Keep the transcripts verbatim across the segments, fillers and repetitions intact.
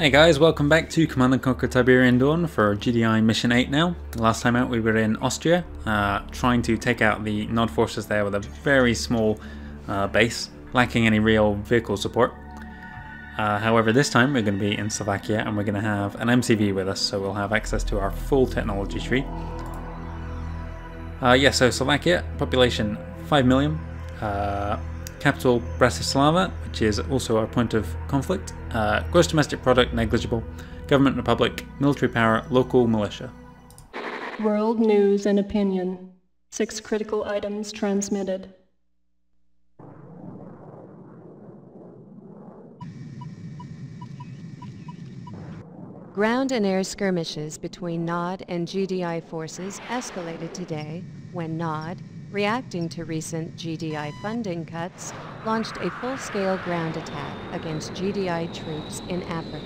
Hey guys, welcome back to Command and Conquer Tiberian Dawn for G D I Mission eight now. Last time out we were in Austria, uh, trying to take out the Nod forces there with a very small uh, base, lacking any real vehicle support. Uh, however, this time we're going to be in Slovakia and we're going to have an M C V with us, so we'll have access to our full technology tree. Uh, yeah, so Slovakia, population five million, uh, capital Bratislava, which is also our point of conflict, uh, gross domestic product negligible, government republic, military power, local militia. World news and opinion. Six critical items transmitted. Ground and air skirmishes between Nod and G D I forces escalated today when Nod, reacting to recent G D I funding cuts, launched a full-scale ground attack against G D I troops in Africa.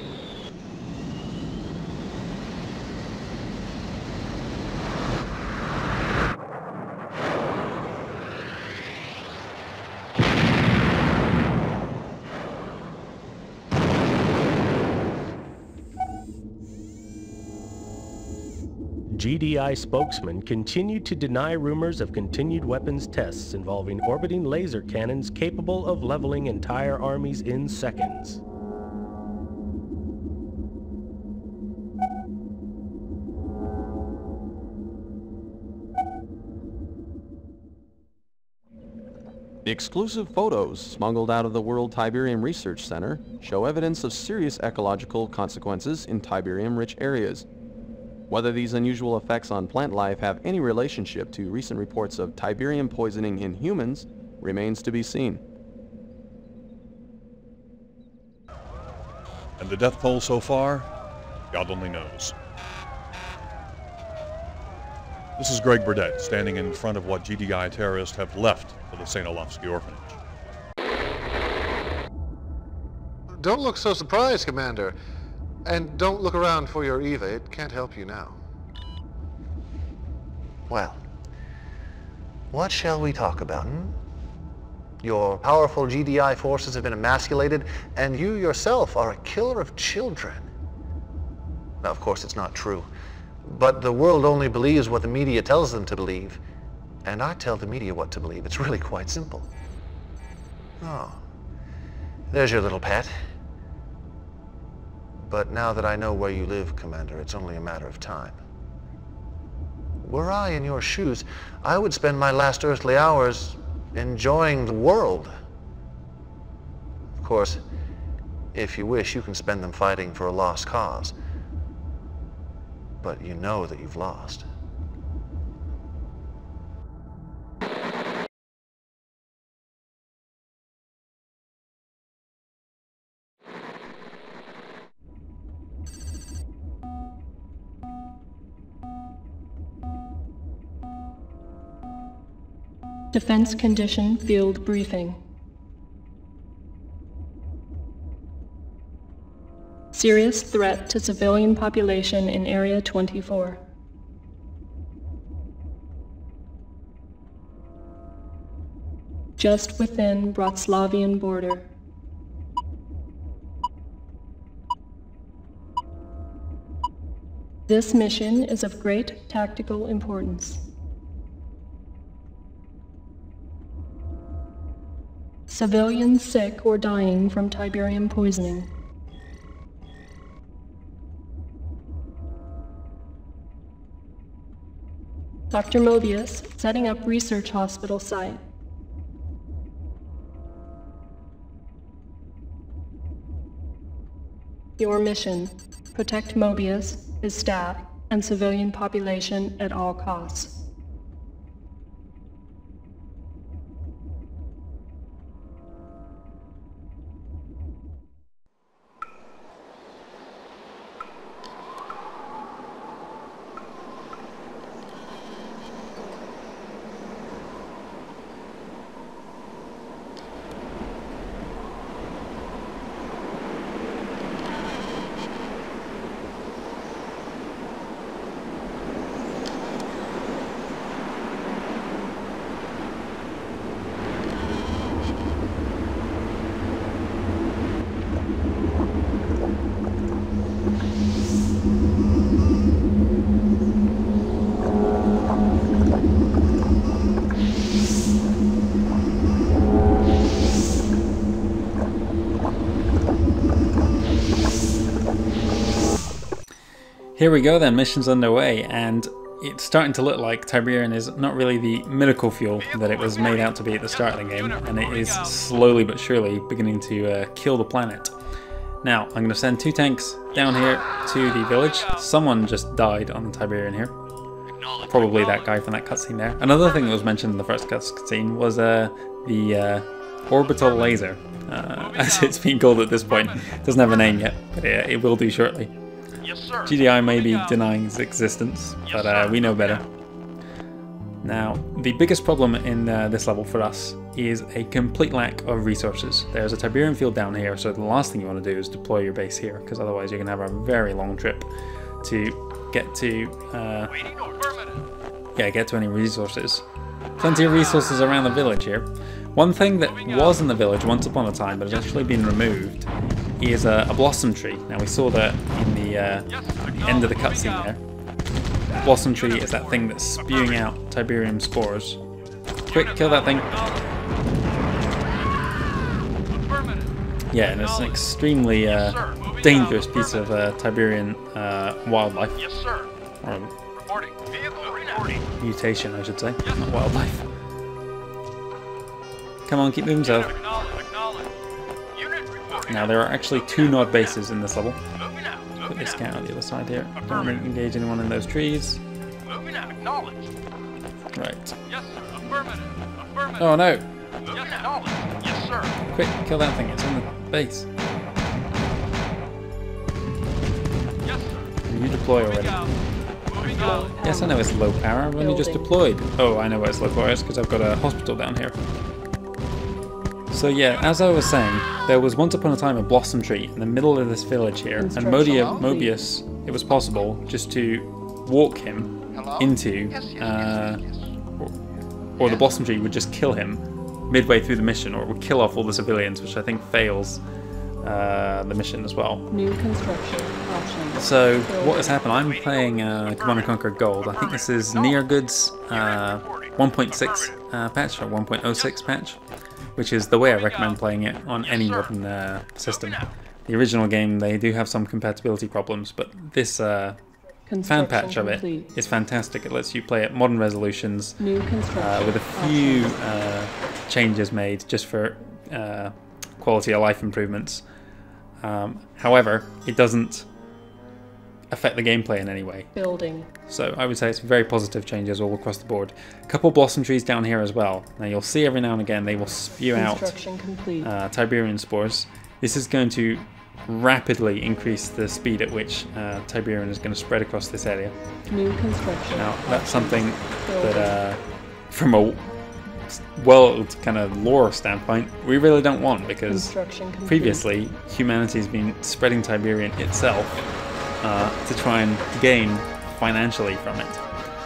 G D I spokesman continued to deny rumors of continued weapons tests involving orbiting laser cannons capable of leveling entire armies in seconds. The exclusive photos smuggled out of the World Tiberium Research Center show evidence of serious ecological consequences in Tiberium-rich areas. Whether these unusual effects on plant life have any relationship to recent reports of Tiberium poisoning in humans remains to be seen. And the death toll so far? God only knows. This is Greg Burdett, standing in front of what G D I terrorists have left for the Saint Olafsky Orphanage. Don't look so surprised, Commander. And don't look around for your Eva, it can't help you now. Well, what shall we talk about, hmm? Your powerful G D I forces have been emasculated, and you yourself are a killer of children. Now, of course, it's not true, but the world only believes what the media tells them to believe, and I tell the media what to believe. It's really quite simple. Oh, there's your little pet. But now that I know where you live, Commander, it's only a matter of time. Were I in your shoes, I would spend my last earthly hours enjoying the world. Of course, if you wish, you can spend them fighting for a lost cause. But you know that you've lost. Defense Condition Field Briefing. Serious threat to civilian population in Area twenty-four. Just within Bratislavian border. This mission is of great tactical importance. Civilians sick or dying from Tiberium poisoning. Doctor Mobius setting up research hospital site. Your mission, protect Mobius, his staff, and civilian population at all costs. Here we go then, mission's underway, and it's starting to look like Tiberium is not really the miracle fuel that it was made out to be at the start of the game, and it is slowly but surely beginning to uh, kill the planet. Now, I'm going to send two tanks down here to the village. Someone just died on the Tiberium here. Probably that guy from that cutscene there. Another thing that was mentioned in the first cutscene was uh, the uh, orbital laser, uh, as it's been called at this point. It doesn't have a name yet, but it, it will do shortly. G D I may be denying its existence, but uh, we know better. Now, the biggest problem in uh, this level for us is a complete lack of resources. There's a Tiberium field down here, so the last thing you want to do is deploy your base here, because otherwise you're going to have a very long trip to get to uh, yeah, get to any resources. Plenty of resources around the village here. One thing that was in the village once upon a time, but has actually been removed, is a, a blossom tree. Now, we saw that in the uh, end of the cutscene there. Blossom tree is that thing that's spewing out Tiberium spores. Quick, kill that thing. Yeah, and it's an extremely uh, dangerous piece of uh, Tiberium uh, wildlife. Or mutation, I should say, not wildlife. Come on, keep moving, Zelf. Now, there are actually two Nod bases in this level. Put this guy on the other side here. Don't engage anyone in those trees. Right. Oh no! Quick, kill that thing, it's on the base. And you deploy already. Yes, I know it's low power, I've only just deployed. Oh, I know why it's low power, it's because I've got a hospital down here. So yeah, as I was saying, there was once upon a time a blossom tree in the middle of this village here, and Modia, Mobius, it was possible just to walk him into, uh, or the blossom tree would just kill him midway through the mission, or it would kill off all the civilians, which I think fails uh, the mission as well. New construction option. So what has happened? I'm playing uh, Command and Conquer Gold. I think this is Neargood's uh, one point six uh, patch or one point oh six patch, which is the way I recommend playing it on any modern uh, system. The original game, they do have some compatibility problems, but this uh, fan patch of it is fantastic. It lets you play at modern resolutions uh, with a few uh, changes made just for uh, quality of life improvements. Um, however, it doesn't affect the gameplay in any way. Building. So I would say it's very positive changes all across the board. A couple blossom trees down here as well. Now you'll see every now and again they will spew out uh, Tiberium spores. This is going to rapidly increase the speed at which uh, Tiberium is going to spread across this area. New construction. Now that's something that uh, from a world kind of lore standpoint we really don't want, because previously humanity has been spreading Tiberium itself Uh, to try and gain financially from it.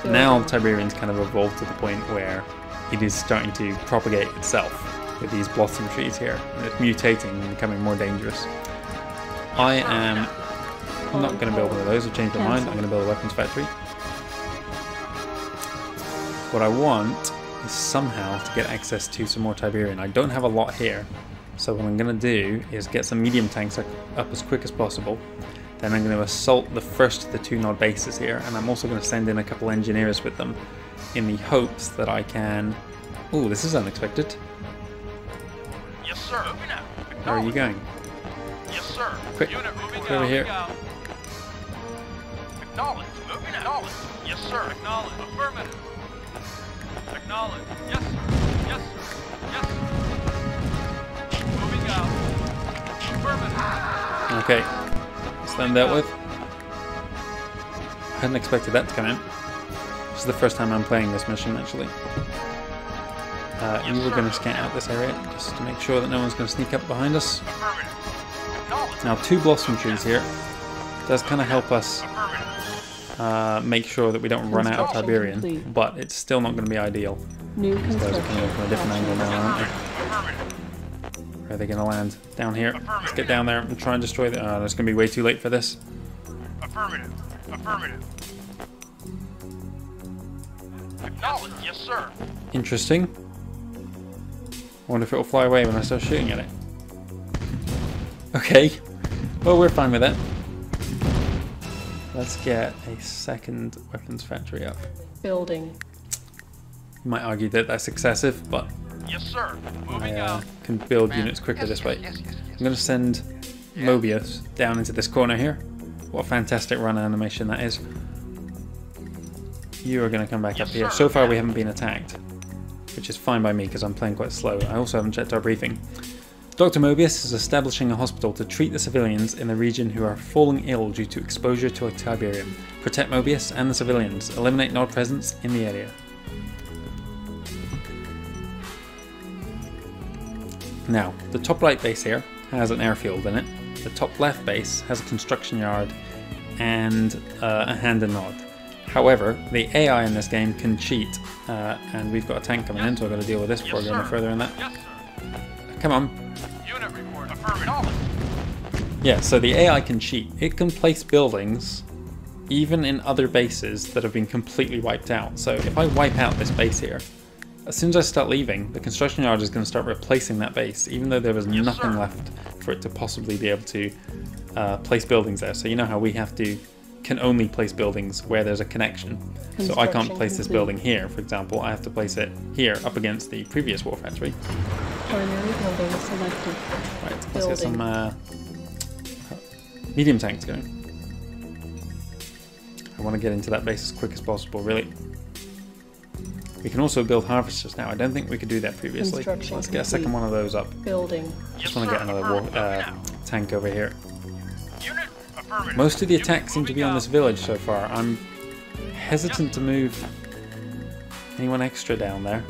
Sure. Now Tiberium's kind of evolved to the point where it is starting to propagate itself with these blossom trees here. And it's mutating and becoming more dangerous. I am not going to build one of those. I've changed my mind. I'm going to build a weapons factory. What I want is somehow to get access to some more Tiberium. I don't have a lot here, so what I'm going to do is get some medium tanks up as quick as possible. Then I'm going to assault the first of the two Nod bases here, and I'm also going to send in a couple engineers with them in the hopes that I can... Ooh, this is unexpected. Yes, sir. Where are you going? Yes, sir. Quick, unit moving over down. Here. Acknowledge. Moving acknowledge. Yes, sir. Acknowledge. Affirmative. Acknowledge. Yes, sir. Yes, sir. Yes, sir. Moving out. Affirmative. Okay. Them dealt with. I hadn't expected that to come in. This is the first time I'm playing this mission, actually. Uh, you were going to scan out this area just to make sure that no one's going to sneak up behind us. Now, two blossom trees here does kind of help us uh, make sure that we don't run out of Tiberium, but it's still not going to be ideal. These guys are coming in from a different angle now, aren't they? Where are they going to land? Down here. Let's get down there and try and destroy the... Oh, it's going to be way too late for this. Affirmative. Affirmative. Acknowledge. Yes, sir. Interesting. I wonder if it'll fly away when I start shooting at it. Okay. Well, we're fine with that. Let's get a second weapons factory up. Building. You might argue that that's excessive, but yes, sir. Moving I uh, can build Man. units quicker yes, this way. Yes, yes, yes, yes. I'm going to send yeah. Mobius down into this corner here. What a fantastic run animation that is. You are going to come back yes, up here. Sir. So far we haven't been attacked, which is fine by me because I'm playing quite slow. I also haven't checked our briefing. Doctor Mobius is establishing a hospital to treat the civilians in the region who are falling ill due to exposure to a Tiberium. Protect Mobius and the civilians. Eliminate Nod presence in the area. Now, the top right base here has an airfield in it. The top left base has a construction yard and uh, a hand and Nod. However, the A I in this game can cheat, uh, and we've got a tank coming yes. in, so I've got to deal with this before yes, going further in that. Yes, Come on. Unit report. Yeah, so the A I can cheat. It can place buildings even in other bases that have been completely wiped out. So if I wipe out this base here, as soon as I start leaving, the construction yard is going to start replacing that base, even though there was yes, nothing sir. left for it to possibly be able to uh, place buildings there. So you know how we have to can only place buildings where there's a connection. So I can't place this building here, for example. I have to place it here up against the previous war factory. Primary building selected. Right, let's building. get some uh, medium tanks going. I want to get into that base as quick as possible, really. We can also build harvesters now. I don't think we could do that previously. Let's get complete. a second one of those up. Building. I just want to get another war, uh, tank over here. Unit affirmative. Most of the attacks seem to be on this village so far. I'm hesitant to move anyone extra down there.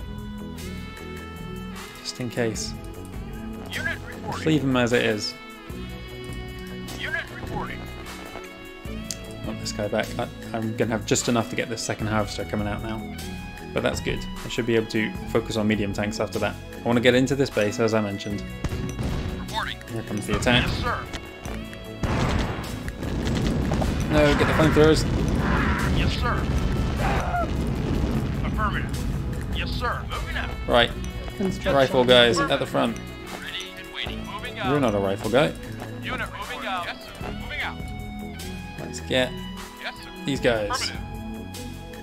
Just in case. Let's leave him as it is. Unit reporting. Want this guy back. I, I'm going to have just enough to get this second harvester coming out now. But that's good. I should be able to focus on medium tanks after that. I want to get into this base, as I mentioned. Reporting. Here comes the attack. Yes, sir. No, get the flamethrowers. Yes, sir. Affirmative. Yes, sir. Moving out. Right. Rifle guys at the front. Ready and waiting. Moving out. You're not a rifle guy. Unit moving out. Yes, sir. Moving out. Let's get yes, sir. these guys.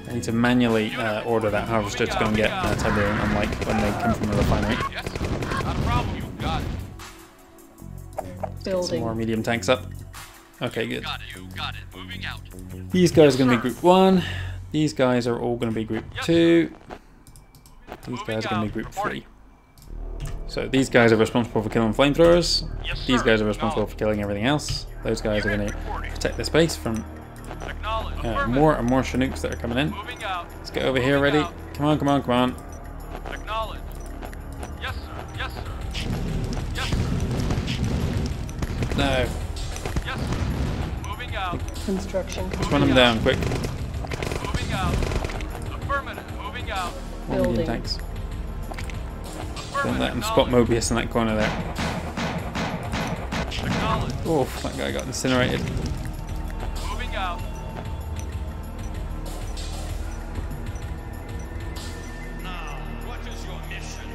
I need to manually uh, order that harvester to go and get uh, Tiberium, unlike when they come from the refinery. Yes, sir. Not a problem. You got it. Building. Some more medium tanks up. Okay, good. You got it. You got it. Moving out. These guys yes, are going to be group one. These guys are all going to be group yes, two. Sir. These guys are going to be group three. So these guys are responsible for killing flamethrowers. Yes, these guys are responsible for killing everything else. Those guys are going to protect the space from uh, more and more Chinooks that are coming in. Let's get over here ready. Come on, come on, come on. Acknowledge. Yes, sir. Yes, sir. Yes, sir. No. Yes, sir. Moving out. Construction. Let's run them down quick. Moving out. Affirmative. Moving out. One million tanks. Don't let him spot Mobius in that corner there. Oh, that guy got incinerated. Moving out. Now, what is your mission?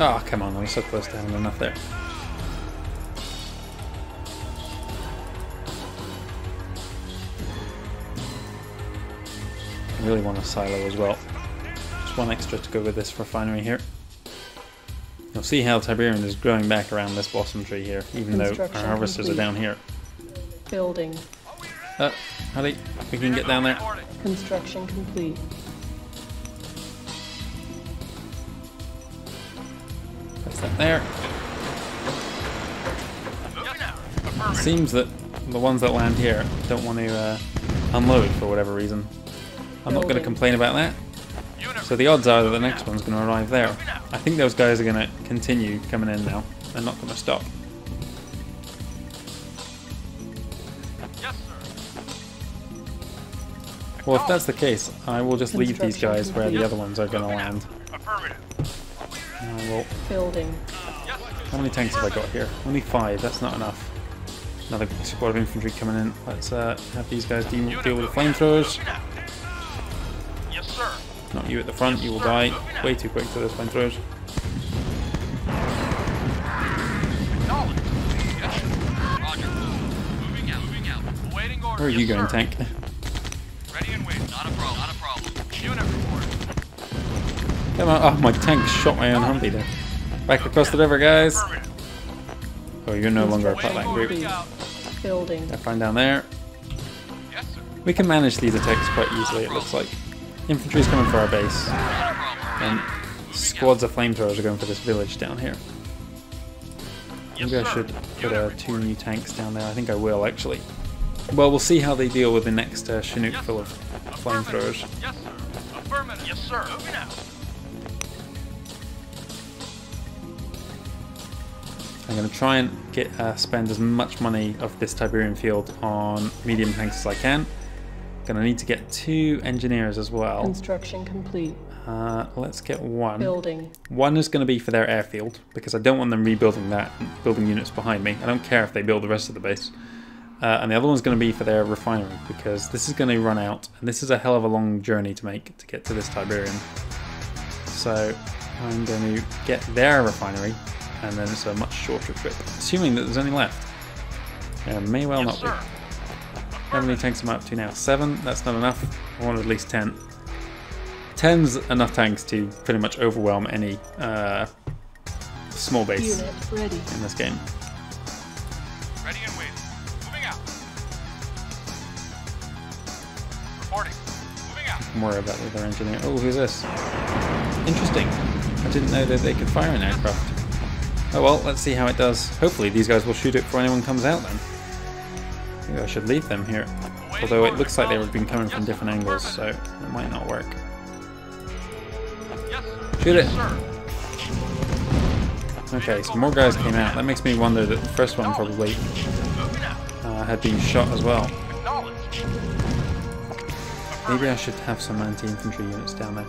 Oh, come on, I'm so close to having enough there. Really want a silo as well. Just one extra to go with this refinery here. You'll see how Tiberium is growing back around this blossom tree here, even though our harvesters complete. are down here. Building. Uh, howdy, we can get down there. Construction complete. That's that there. It seems that the ones that land here don't want to uh, unload for whatever reason. I'm not going to complain about that. So the odds are that the next one's going to arrive there. I think those guys are going to continue coming in now. They're not going to stop. Well, if that's the case, I will just leave these guys where the other ones are going to land. And I will... Building. How many tanks have I got here? Only five. That's not enough. Another squad of infantry coming in. Let's uh, have these guys deal with the flamethrowers. Not you at the front, you will die way too quick for those flamethrowers. Where are yes, you going, sir. Tank? Ready and waiting. Not a problem. Not a problem. Unit report. Come on. Oh, my tank shot my own Humvee there. Back across the river, guys. Oh, you're no longer a flatline group. Building. They're fine down there. Yes, sir. We can manage these attacks quite easily, it looks like. Infantry's coming for our base. And squads of flamethrowers are going for this village down here. Maybe I should put uh, two new tanks down there. I think I will, actually. Well, we'll see how they deal with the next uh, Chinook full of flamethrowers. Yes, sir. Affirmative. Yes, sir. Moving out. I'm going to try and get uh, spend as much money of this Tiberium field on medium tanks as I can. Going to need to get two engineers as well. Construction complete. Uh, let's get one. Building. One is going to be for their airfield because I don't want them rebuilding that, building units behind me. I don't care if they build the rest of the base. Uh, and the other one's going to be for their refinery because this is going to run out, and this is a hell of a long journey to make to get to this Tiberium. So I'm going to get their refinery, and then it's a much shorter trip, assuming that there's any left. There may well yes, not sir. be. How many tanks am I up to now? Seven? That's not enough. I want at least ten. Ten's enough tanks to pretty much overwhelm any uh, small base Unit ready. in this game. Ready and waiting. Moving out. Reporting. Moving out. Don't worry about the other engineer. Oh, who's this? Interesting. I didn't know that they could fire an aircraft. Oh well, let's see how it does. Hopefully these guys will shoot it before anyone comes out then. Maybe I should leave them here. Although it looks like they've been coming from different angles, so it might not work. Shoot it! Okay, so more guys came out. That makes me wonder that the first one probably uh, had been shot as well. Maybe I should have some anti-infantry units down there.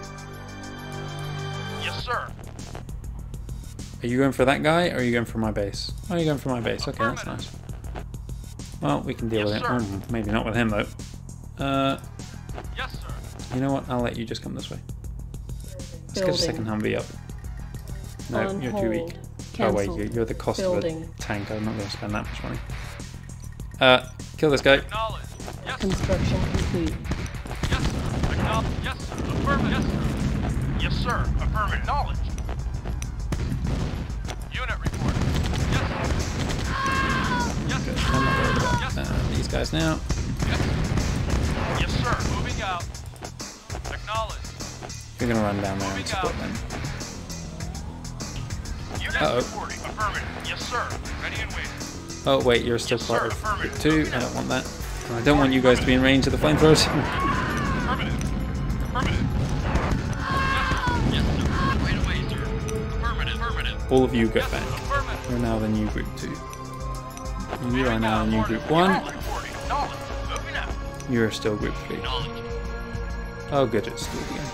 Yes, sir. Are you going for that guy, or are you going for my base? Oh, you're going for my base. Okay, that's nice. Well, we can deal yes, with it. Mm, maybe not with him, though. Uh, yes, sir. You know what? I'll let you just come this way. Let's Building. get a second Humvee up. No, On you're hold. too weak. Canceled. Oh, wait, you're, you're the cost Building. of a tank. I'm not going to spend that much money. Uh, kill this guy. Yes, Construction complete. Yes, sir. Acknowledge. Yes, sir. Affirmative. Yes, sir. Yes, sir. Affirmative. Knowledge. Unit report. Yes. Yes. Good. I'm not worried about yes. uh, these guys now. Yes. Yes, sir. Moving out. Acknowledge. You're gonna run down there Moving and support out. them. Unit uh oh. Affirmative. Yes, sir. Ready and waiting. Oh wait, you're still yes, part of group two. I don't want that. And I don't want you guys to be in range of the flamethrowers. Affirmative. Affirmative. All of you get back. You're now the new group two. And you are now the new group one. You are still group three. Oh good, it's still again.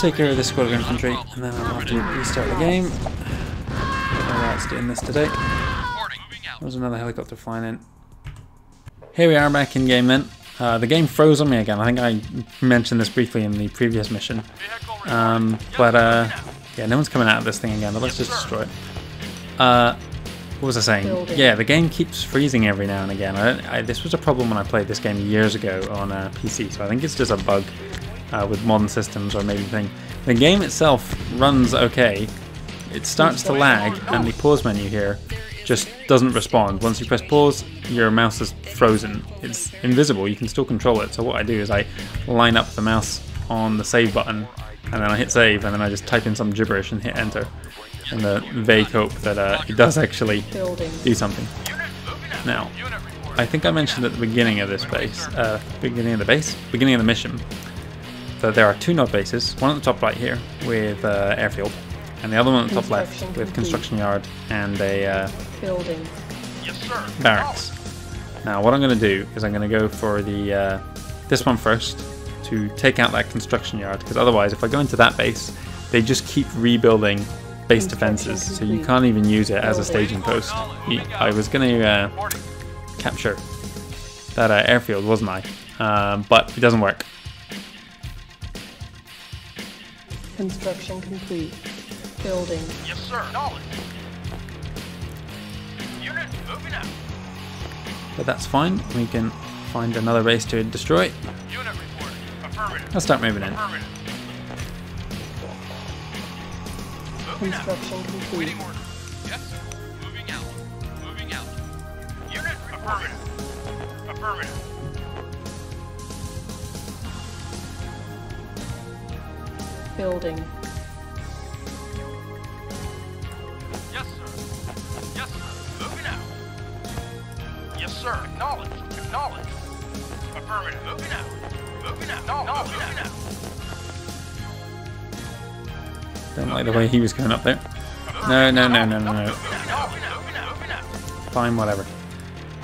Take care of this squad of infantry, and then I'll have to restart the game. Alright, doing this today. There's another helicopter flying in. Here we are back in game then. Uh, the game froze on me again. I think I mentioned this briefly in the previous mission. Um, but, uh, yeah, no one's coming out of this thing again, but let's just destroy it. Uh, what was I saying? Yeah, the game keeps freezing every now and again. I, I, this was a problem when I played this game years ago on uh, P C, so I think it's just a bug uh, with modern systems or maybe thing. The game itself runs okay. It starts to lag, and the pause menu here just doesn't respond. Once you press pause, your mouse is frozen. It's invisible, you can still control it. So what I do is I line up the mouse on the save button, and then I hit save, and then I just type in some gibberish and hit enter, in the vague hope that uh, it does actually do something. Now, I think I mentioned at the beginning of this base, uh, beginning of the base, beginning of the mission, that there are two Nod bases, one at the top right here with uh, airfield, and the other one at the top left with complete. construction yard and a uh, building. Yes, sir. barracks. Now what I'm going to do is I'm going to go for the uh, this one first to take out that construction yard, because otherwise if I go into that base they just keep rebuilding base defenses, so you can't even use it as a staging post. I was going to uh, capture that uh, airfield, wasn't I? Uh, but it doesn't work. Construction complete. Building. Yes, sir. Knowledge. Unit moving out. But that's fine. We can find another base to destroy. Unit reporting. Affirmative. Let's start moving in. Moving out. Waiting order. Yes. Moving out. Moving out. Unit reporting. Affirmative. Affirmative. Building. Yes, sir. Yes, sir. Moving out. Yes, sir. Acknowledged. Acknowledged. Affirmative. Moving out. Moving out. No, no, moving out. Don't like the way he was going up there. No, no, no, no, no, no. Fine, whatever.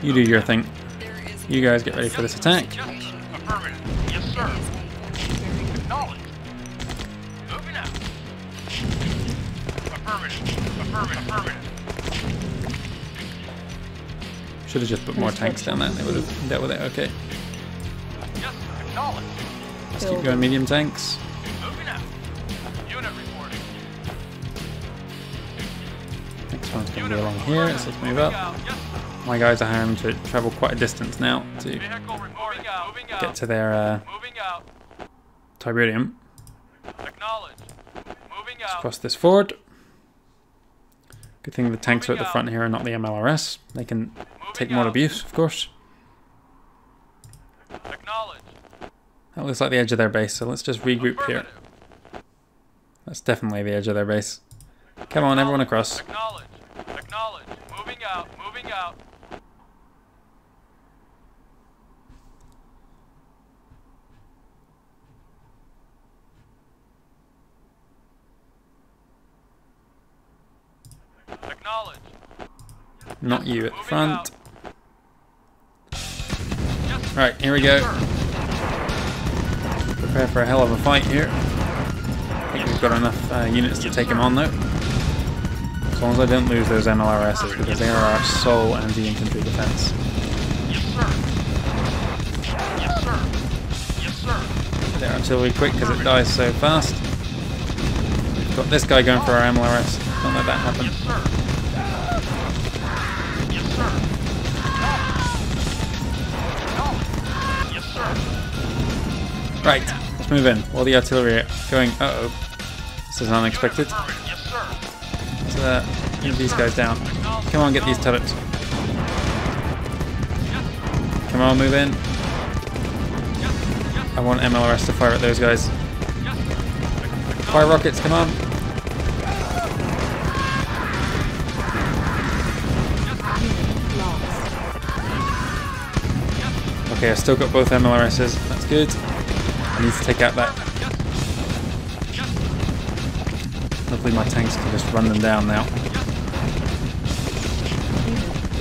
You do your thing. You guys get ready for this attack. Affirmative. Yes, sir. Acknowledged. Moving out. Affirmative. Affirmative. Affirmative. Should have just put more tanks down there, and they would have dealt with it. Okay. Yes, acknowledged. Let's keep going, medium tanks. Moving out. Unit reporting. Next one's going to be along here, so let's move up. My guys are having to travel quite a distance now to get to their uh, Tiberium. Let's cross this forward. Good thing the tanks are at the front here and not the M L R S. They can take more abuse, of course. That looks like the edge of their base, so let's just regroup here. That's definitely the edge of their base. Come on, everyone across. Acknowledge. Acknowledge. Moving out. Moving out. Acknowledge. Not you at the front. Right, here we go. Prepare for a hell of a fight here. I think we've got enough uh, units to take him on though. As long as I don't lose those M L R Ss, because they are our sole anti-infantry defense. Yes, sir. Yes, sir. Yes, sir. They're artillery quick because it dies so fast. We've got this guy going for our M L R S. Don't let that happen. Yes, sir. Right, let's move in. All the artillery are going. Uh oh. This is unexpected. Let's uh, get these guys down. Come on, get these turrets. Come on, move in. I want M L R S to fire at those guys. Fire rockets, come on. Okay, I still got both M L R Ss. That's good. I need to take out that. Hopefully my tanks can just run them down now.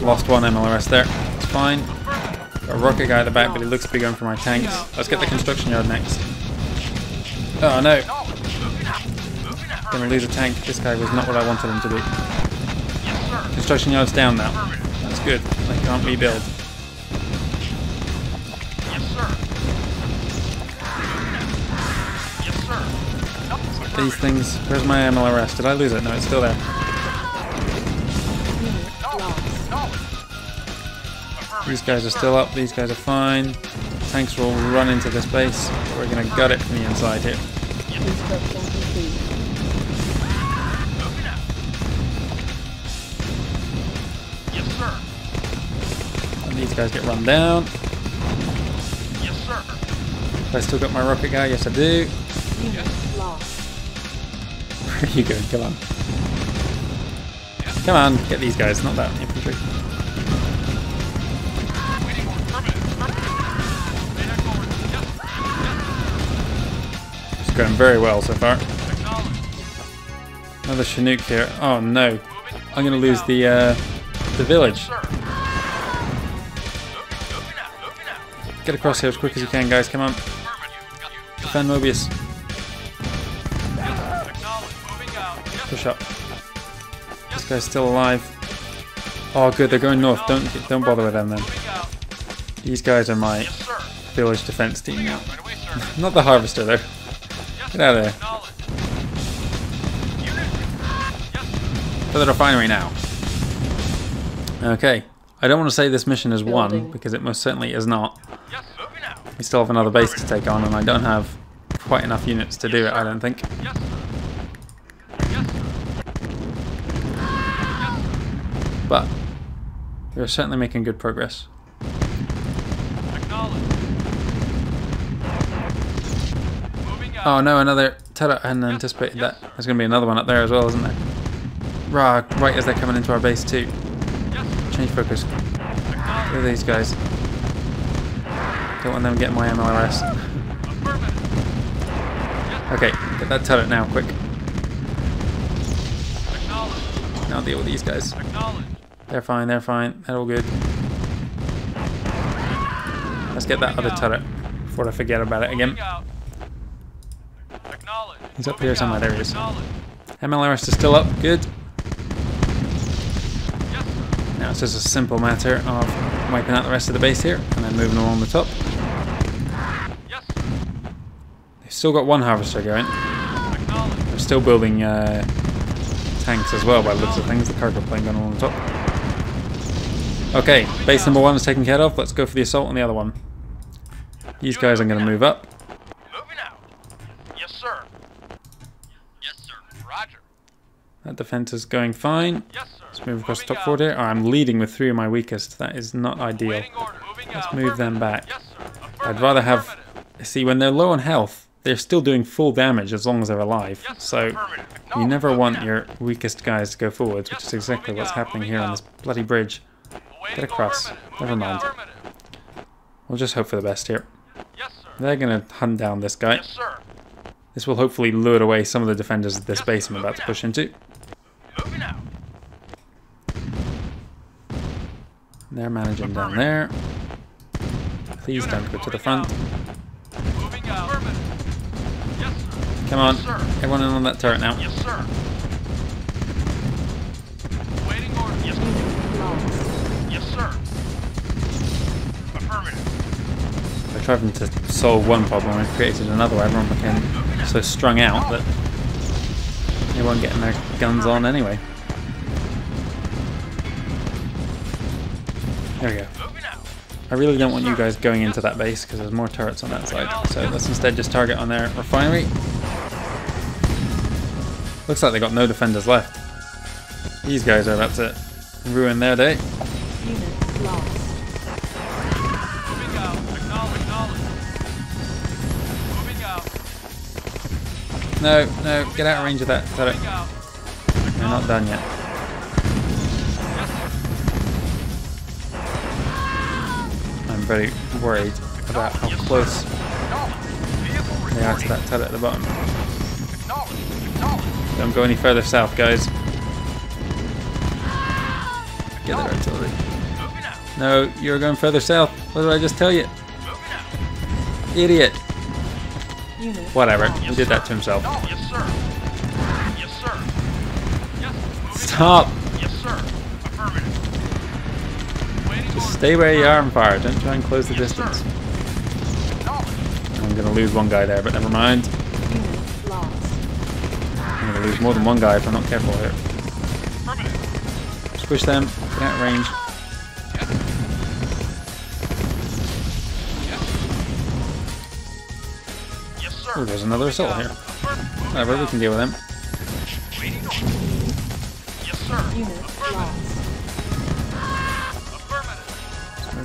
Lost one M L R S there. It's fine. Got a rocket guy at the back, but he looks to be going for my tanks. Let's get the construction yard next. Oh no. I'm gonna lose a tank. This guy was not what I wanted him to do. Construction yard's down now. That's good. They can't rebuild. These things. Where's my M L R S? Did I lose it? No, it's still there. These guys are still up. These guys are fine. Tanks will run into this base. We're going to gut it from the inside here. And these guys get run down. Have I still got my rocket guy? Yes, I do. Where are you going? Come on. Come on, get these guys, not that infantry. It's going very well so far. Another Chinook here. Oh no. I'm going to lose the, uh, the village. Get across here as quick as you can, guys. Come on. Defend Mobius. Push up. This guy's still alive. Oh, good. They're going north. Don't don't bother with them then. These guys are my village defense team now. Not the harvester though. Get out of there. For the refinery now. Okay. I don't want to say this mission is won, because it most certainly is not. We still have another base to take on, and I don't have quite enough units to do it, I don't think. But we're certainly making good progress. Oh no, another Teta. I hadn't anticipated that. There's going to be another one up there as well, isn't there? Rah, right as they're coming into our base too. Change focus. Look at these guys. Don't want them getting my M L R S. Okay, get that turret now, quick. Now deal with these guys. They're fine, they're fine, they're all good. Let's get that other turret before I forget about it again. He's up here somewhere, there he is. M L R S is still up, good. Now it's just a simple matter of wiping out the rest of the base here and then moving along the top. They've still got one harvester going. They're still building uh, tanks as well by the looks of things. The cargo plane going along the top. Okay, base number one is taken care of. Let's go for the assault on the other one. These guys are going to move up. Yes, sir. Yes, sir. Roger. That defense is going fine. Let's move across the top forward here. Oh, I'm leading with three of my weakest. That is not ideal. Let's move them back. I'd rather have... See, when they're low on health, they're still doing full damage as long as they're alive. So you never want your weakest guys to go forwards, which is exactly what's happening here on this bloody bridge. Get across. Never mind. We'll just hope for the best here. They're going to hunt down this guy. This will hopefully lure away some of the defenders of this base I'm about to push into. They're managing down there. Please don't go to the front. Come on, everyone in on that turret now. We're trying to solve one problem, we've created another way. Everyone became so strung out that they weren't getting their guns on anyway. There we go. I really don't want you guys going into that base because there's more turrets on that side. So let's instead just target on their refinery. Looks like they got no defenders left. These guys are about to ruin their day. No, no, get out of range of that turret. They're not done yet. Very worried about how close they are to that turret at the bottom. Don't go any further south, guys. Get their artillery. No, you're going further south. What did I just tell you? Idiot. Whatever, he did that to himself. Stop! Stay where you are and fire. Don't try and close the yes, distance. Sir. I'm going to lose one guy there, but never mind. I'm going to lose more than one guy if I'm not careful here. Just push them. Get out of range. Yes, sir. Oh, there's another assault here. Whatever, we can deal with them. Yes, sir.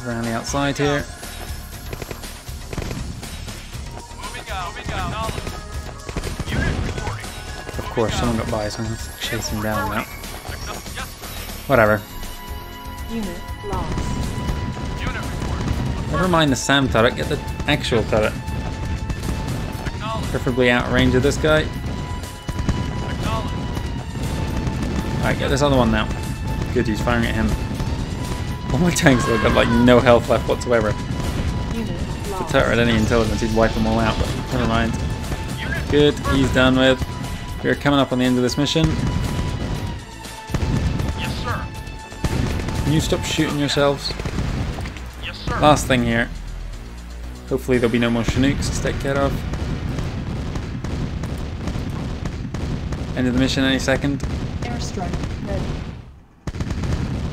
Around the outside here. Of course, someone got by, so I'm going to chase him down now. Whatever. Never mind the SAM turret, get the actual turret. Preferably out of range of this guy. Alright, get this other one now. Good, he's firing at him. All my tanks have got like no health left whatsoever. If the turret had any intelligence, he'd wipe them all out, but never mind. Good, he's done with. We're coming up on the end of this mission. Yes, sir. Can you stop shooting yourselves? Yes, sir. Last thing here. Hopefully there'll be no more Chinooks to take care of. End of the mission any second. Airstrike ready.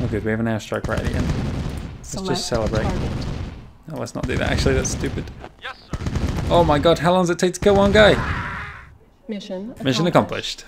Good, we have an airstrike right at the end. Let's just celebrate. No, let's not do that. Actually, that's stupid. Yes, sir. Oh my god, how long does it take to kill one guy? Mission accomplished. Mission accomplished.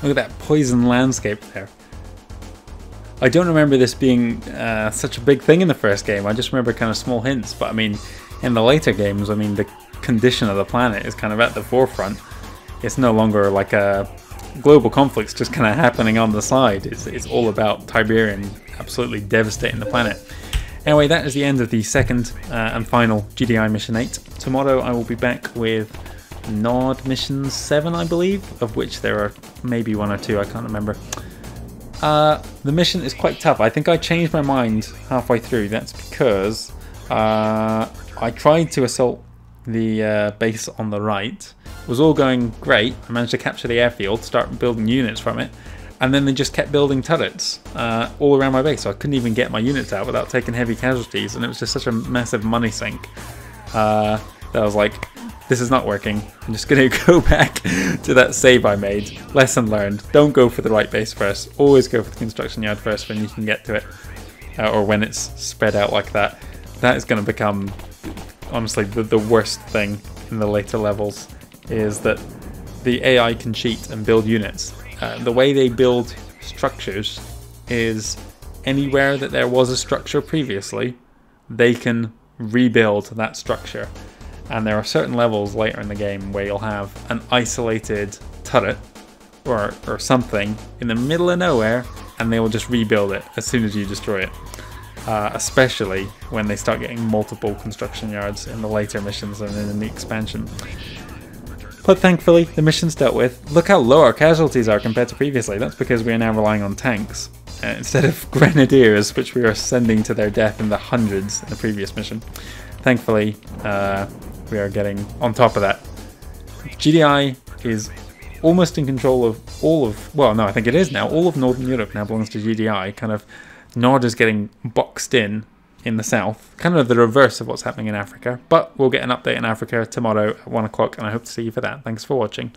Look at that poison landscape there. I don't remember this being uh, such a big thing in the first game. I just remember kind of small hints, but I mean, in the later games, I mean, the condition of the planet is kind of at the forefront. It's no longer like a global conflict's just kind of happening on the side. It's, it's all about Tiberium absolutely devastating the planet. Anyway, that is the end of the second uh, and final G D I Mission eight. Tomorrow I will be back with Nod Mission seven, I believe, of which there are maybe one or two, I can't remember. Uh, the mission is quite tough. I think I changed my mind halfway through. That's because uh, I tried to assault the uh, base on the right. It was all going great. I managed to capture the airfield, start building units from it, and then they just kept building turrets uh, all around my base, so I couldn't even get my units out without taking heavy casualties, and it was just such a massive money sink uh, that I was like, this is not working. I'm just going to go back to that save I made. Lesson learned. Don't go for the right base first. Always go for the construction yard first when you can get to it. Uh, or when it's spread out like that. That is going to become, honestly, the, the worst thing in the later levels. Is that the A I can cheat and build units. Uh, the way they build structures is anywhere that there was a structure previously, they can rebuild that structure. And there are certain levels later in the game where you'll have an isolated turret or, or something in the middle of nowhere, and they will just rebuild it as soon as you destroy it. Uh, especially when they start getting multiple construction yards in the later missions and in the expansion. But thankfully, the mission's dealt with. Look how low our casualties are compared to previously. That's because we are now relying on tanks uh, instead of grenadiers, which we were sending to their death in the hundreds in the previous mission. Thankfully, uh, we are getting on top of that. G D I is almost in control of all of, well no, I think it is now, all of Northern Europe now belongs to G D I. Kind of, Nod is getting boxed in in the south, kind of the reverse of what's happening in Africa, but we'll get an update in Africa tomorrow at one o'clock, and I hope to see you for that. Thanks for watching.